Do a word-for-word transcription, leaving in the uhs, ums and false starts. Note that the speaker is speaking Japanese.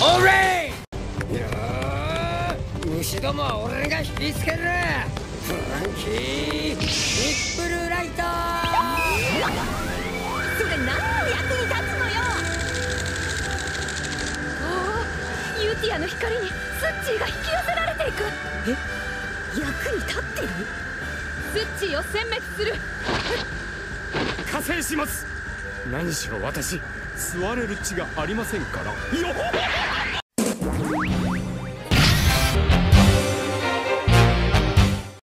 オレイ。いやー、虫どもは俺が引きつける。フランキー、ニップルライト。それ何の役に立つのよ。おお、ユーティアの光にスッチーが引き寄せられていく。え、役に立ってる？スッチーを殲滅する。加勢します。何しろ私、座れる地がありませんから。よっ